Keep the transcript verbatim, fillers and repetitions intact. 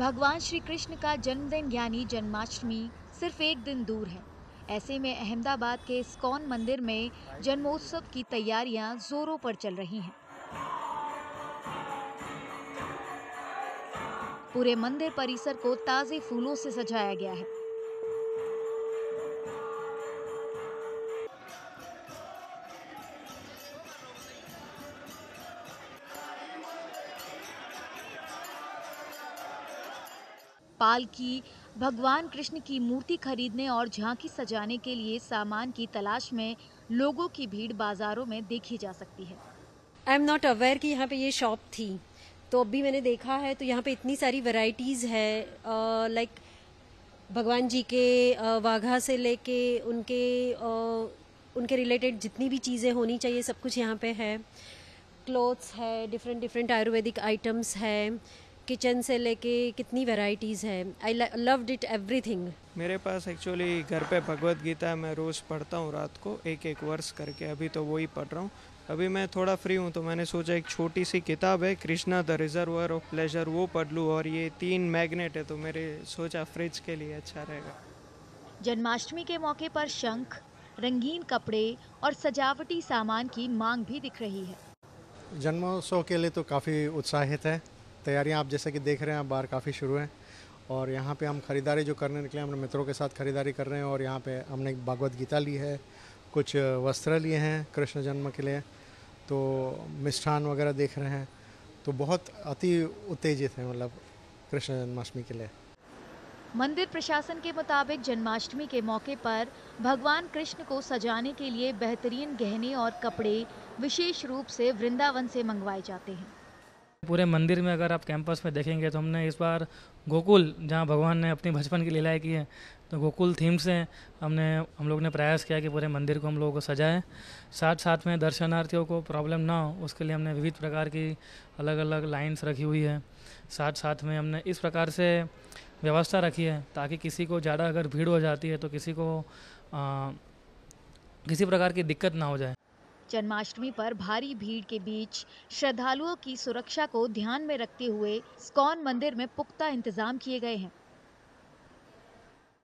भगवान श्री कृष्ण का जन्मदिन यानी जन्माष्टमी सिर्फ एक दिन दूर है। ऐसे में अहमदाबाद के इस्कॉन मंदिर में जन्मोत्सव की तैयारियां जोरों पर चल रही हैं। पूरे मंदिर परिसर को ताजे फूलों से सजाया गया है। पालकी भगवान कृष्ण की मूर्ति खरीदने और झांकी सजाने के लिए सामान की तलाश में लोगों की भीड़ बाजारों में देखी जा सकती है। आई एम नॉट अवेयर कि यहाँ पे ये शॉप थी, तो अभी मैंने देखा है तो यहाँ पे इतनी सारी वैरायटीज है। लाइक भगवान जी के आ, वाघा से लेके उनके आ, उनके रिलेटेड जितनी भी चीज़ें होनी चाहिए सब कुछ यहाँ पे है। क्लोथ्स है, डिफरेंट डिफरेंट आयुर्वेदिक आइटम्स है, किचन से लेके कितनी वैरायटीज़ है। I loved it everything. मेरे पास एक्चुअली घर पे भगवत गीता मैं रोज़ पढ़ता हूँ रात को एक एक वर्ष करके, अभी तो वही पढ़ रहा हूँ। अभी मैं थोड़ा फ्री हूँ तो मैंने सोचा एक छोटी सी किताब है Krishna the reservoir of pleasure, वो पढ़ लूँ। और ये तीन मैग्नेट है तो मेरे सोचा फ्रिज के लिए अच्छा रहेगा। जन्माष्टमी के मौके पर शंख, रंगीन कपड़े और सजावटी सामान की मांग भी दिख रही है। जन्मोत्सव के लिए तो काफ़ी उत्साहित है। तैयारियां आप जैसे कि देख रहे हैं बाहर काफ़ी शुरू हैं और यहाँ पे हम ख़रीदारी जो करने निकले अपने मित्रों के साथ ख़रीदारी कर रहे हैं। और यहाँ पे हमने भगवत गीता ली है, कुछ वस्त्र लिए हैं कृष्ण जन्म के लिए, तो मिष्ठान वगैरह देख रहे हैं। तो बहुत अति उत्तेजित हैं मतलब कृष्ण जन्माष्टमी के लिए। मंदिर प्रशासन के मुताबिक जन्माष्टमी के मौके पर भगवान कृष्ण को सजाने के लिए बेहतरीन गहने और कपड़े विशेष रूप से वृंदावन से मंगवाए जाते हैं। पूरे मंदिर में अगर आप कैंपस में देखेंगे तो हमने इस बार गोकुल, जहाँ भगवान ने अपनी बचपन की लीलाएँ की हैं, तो गोकुल थीम से हमने हम लोग ने प्रयास किया कि पूरे मंदिर को हम लोगों को सजाएं। साथ साथ में दर्शनार्थियों को प्रॉब्लम ना हो उसके लिए हमने विविध प्रकार की अलग अलग लाइन्स रखी हुई है। साथ साथ में हमने इस प्रकार से व्यवस्था रखी है ताकि किसी को ज़्यादा अगर भीड़ हो जाती है तो किसी को आ, किसी प्रकार की दिक्कत ना हो जाए। जन्माष्टमी पर भारी भीड़ के बीच श्रद्धालुओं की सुरक्षा को ध्यान में रखते हुए इस्कॉन मंदिर में पुख्ता इंतजाम किए गए हैं।